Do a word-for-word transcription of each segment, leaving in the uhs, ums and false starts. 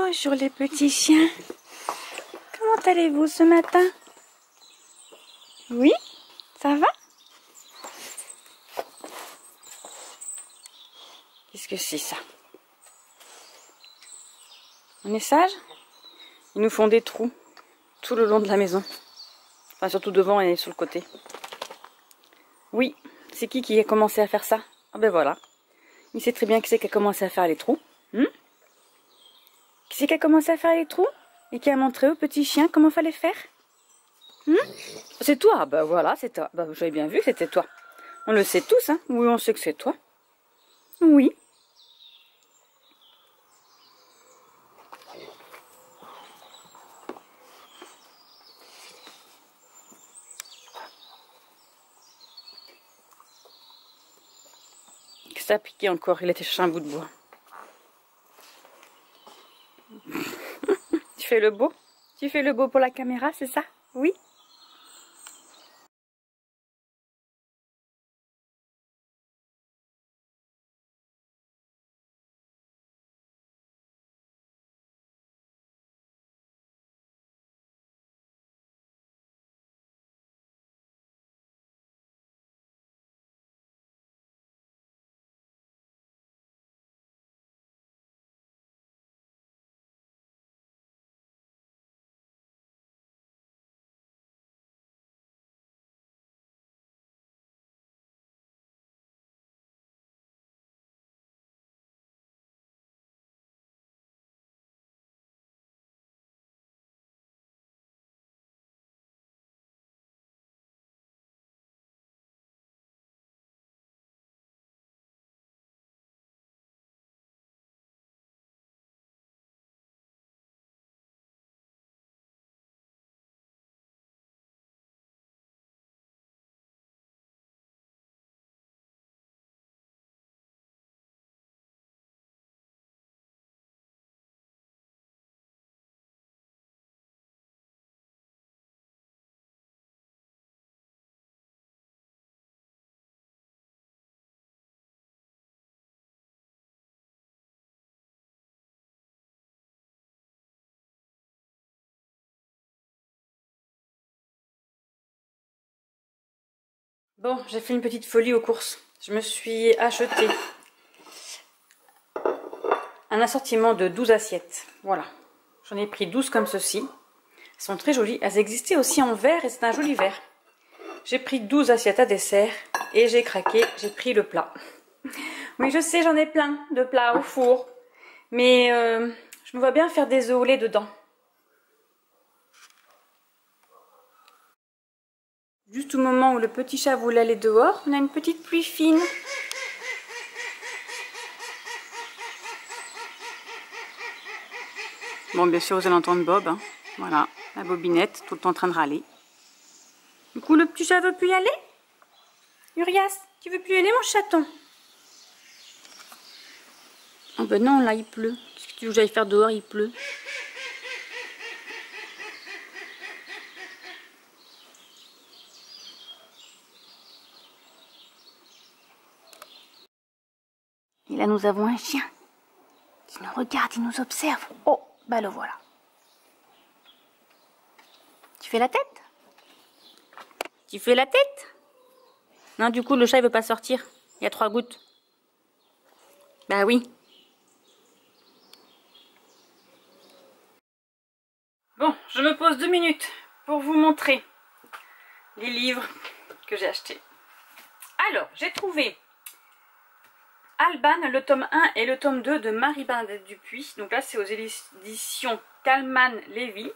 Bonjour les petits chiens. Comment allez-vous ce matin? Oui, ça va? Qu'est-ce que c'est ça? On est sage? Ils nous font des trous tout le long de la maison. Enfin, surtout devant et sur le côté. Oui, c'est qui qui a commencé à faire ça? Ah ben voilà. Il sait très bien qui c'est qui a commencé à faire les trous. Hmm qui c'est qui a commencé à faire les trous? Et qui a montré au petit chien comment fallait faire? Hmm c'est toi? Ben voilà, c'est toi. Ben, j'avais bien vu que c'était toi. On le sait tous, hein? Oui, on sait que c'est toi. Oui. Ça a piqué encore, il a été chercher un bout de bois. Tu fais le beau? Tu fais le beau pour la caméra, c'est ça? Oui? Bon, j'ai fait une petite folie aux courses. Je me suis acheté un assortiment de douze assiettes. Voilà. J'en ai pris douze comme ceci. Elles sont très jolies. Elles existaient aussi en verre et c'est un joli verre. J'ai pris douze assiettes à dessert et j'ai craqué, j'ai pris le plat. Oui, je sais, j'en ai plein de plats au four. Mais euh, je me vois bien faire des œufs au lait dedans. Juste au moment où le petit chat voulait aller dehors, on a une petite pluie fine. Bon, bien sûr, vous allez entendre Bob, hein. Voilà, la bobinette, tout le temps en train de râler. Du coup, le petit chat veut plus y aller? Urias, tu veux plus y aller, mon chaton? Oh ben non, là, il pleut. Qu'est-ce que tu veux que j'aille faire dehors, il pleut? Et là, nous avons un chien qui nous regarde, il nous observe. Oh, bah le voilà. Tu fais la tête? Tu fais la tête? Non, du coup, le chat, il veut pas sortir. Il y a trois gouttes. Bah oui. Bon, je me pose deux minutes pour vous montrer les livres que j'ai achetés. Alors, j'ai trouvé Alban, le tome un et le tome deux de Marie-Bernadette Dupuis. Donc là, c'est aux éditions Kalman-Lévy.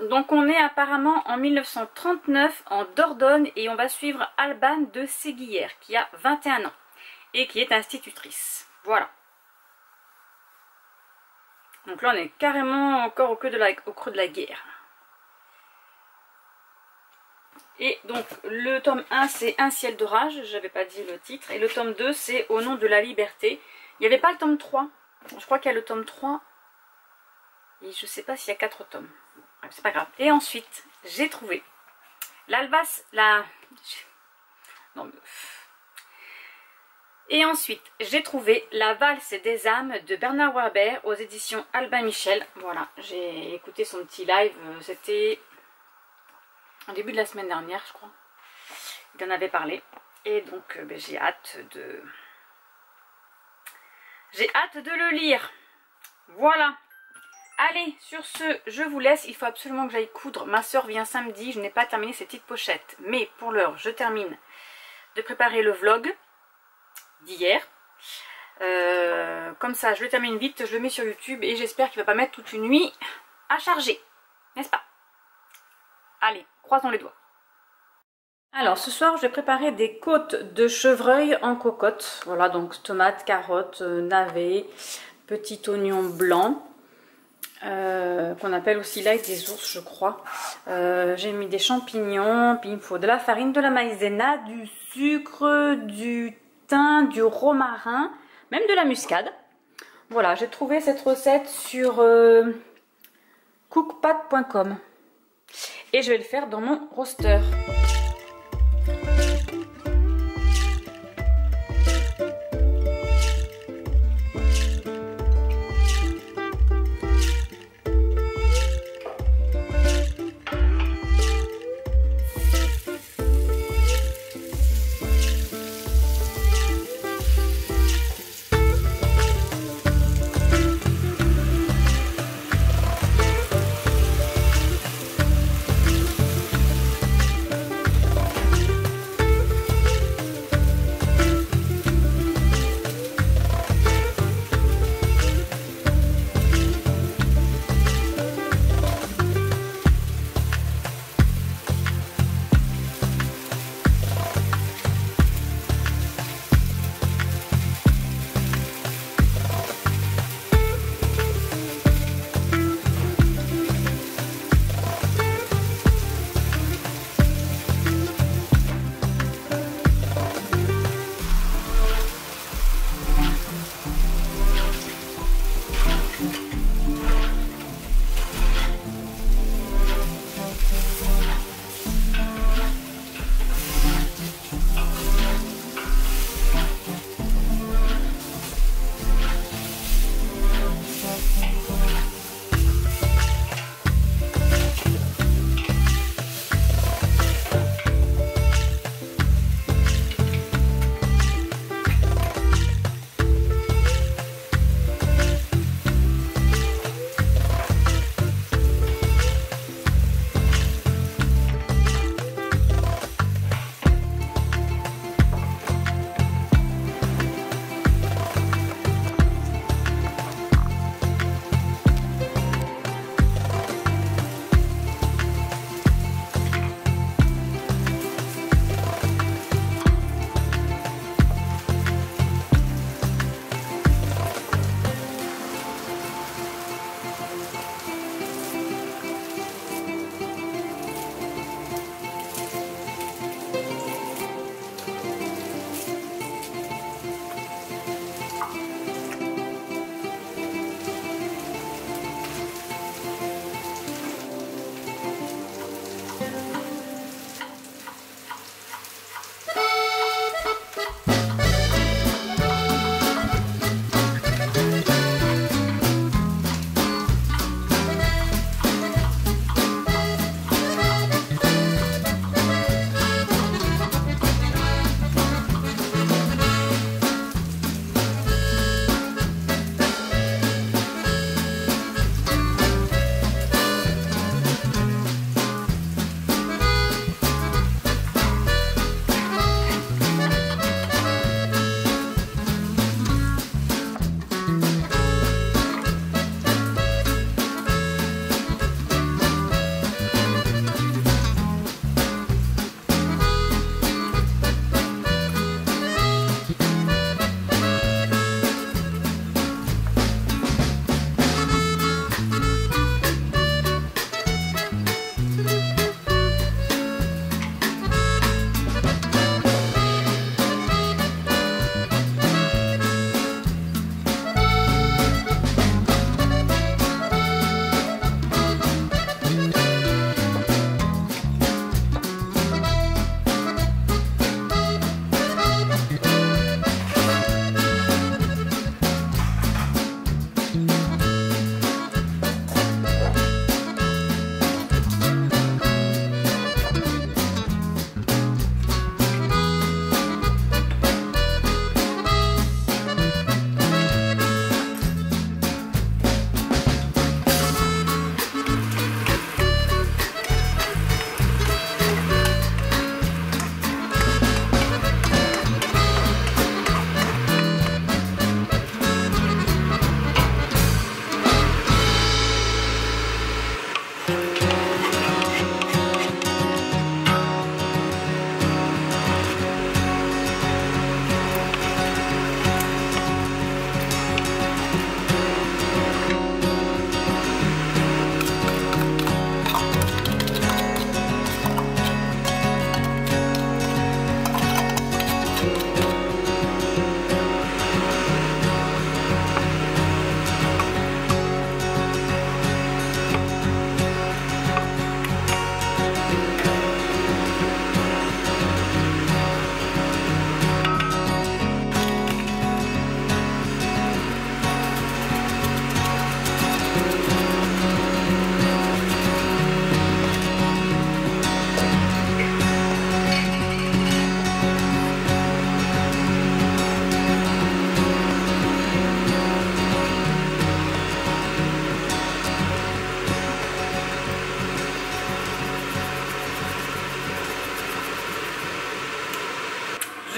Donc on est apparemment en mille neuf cent trente-neuf en Dordogne et on va suivre Alban de Séguillère qui a vingt et un ans et qui est institutrice. Voilà. Donc là, on est carrément encore au creux de la, au creux de la guerre. Et donc le tome un c'est Un ciel d'orage, j'avais pas dit le titre. Et le tome deux c'est Au nom de la liberté. Il n'y avait pas le tome trois. Je crois qu'il y a le tome trois. Et je sais pas s'il y a quatre tomes. C'est pas grave. Et ensuite, j'ai trouvé l'Albas, la... Non mais... Et ensuite, j'ai trouvé La valse des âmes de Bernard Werber aux éditions Albin Michel. Voilà, j'ai écouté son petit live, c'était au début de la semaine dernière, je crois. Il en avait parlé. Et donc, ben, j'ai hâte de... J'ai hâte de le lire. Voilà. Allez, sur ce, je vous laisse. Il faut absolument que j'aille coudre. Ma soeur vient samedi. Je n'ai pas terminé ces petites pochettes. Mais pour l'heure, je termine de préparer le vlog d'hier. Euh, comme ça, je le termine vite. Je le mets sur YouTube. Et j'espère qu'il ne va pas mettre toute une nuit à charger. N'est-ce pas? Allez, croisons les doigts. Alors, ce soir, je vais préparer des côtes de chevreuil en cocotte. Voilà, donc tomates, carottes, navets, petit oignon blanc. Euh, qu'on appelle aussi l'ail des ours, je crois. Euh, j'ai mis des champignons, puis il me faut de la farine, de la maïzena, du sucre, du thym, du romarin, même de la muscade. Voilà, j'ai trouvé cette recette sur euh, cookpatt point com et je vais le faire dans mon roaster.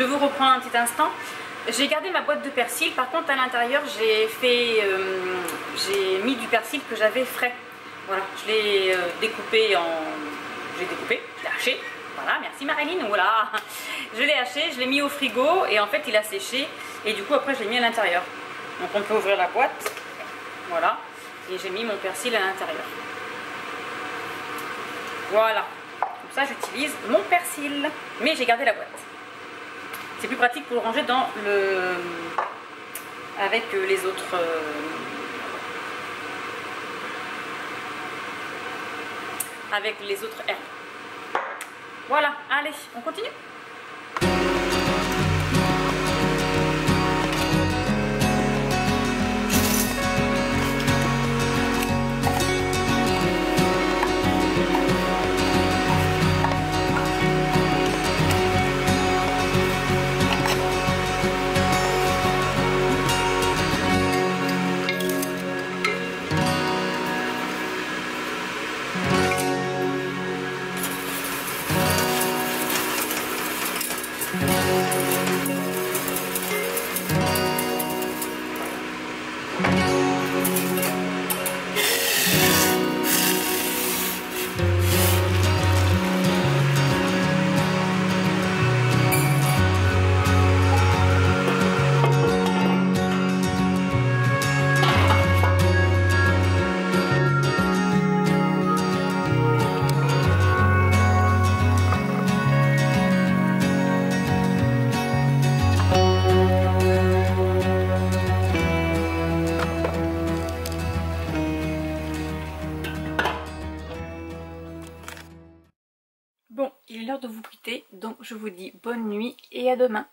Je vous reprends un petit instant. J'ai gardé ma boîte de persil, par contre à l'intérieur j'ai fait, euh, j'ai mis du persil que j'avais frais. Voilà, je l'ai euh, découpé en, j'ai découpé, je l'ai haché. Voilà, merci Marilyn, voilà. Je l'ai haché, je l'ai mis au frigo et en fait il a séché et du coup après je l'ai mis à l'intérieur. Donc on peut ouvrir la boîte, voilà, et j'ai mis mon persil à l'intérieur. Voilà, comme ça j'utilise mon persil, mais j'ai gardé la boîte. C'est plus pratique pour le ranger dans le... avec les autres... avec les autres herbes. Voilà, allez, on continue. Bon, il est l'heure de vous quitter, donc je vous dis bonne nuit et à demain.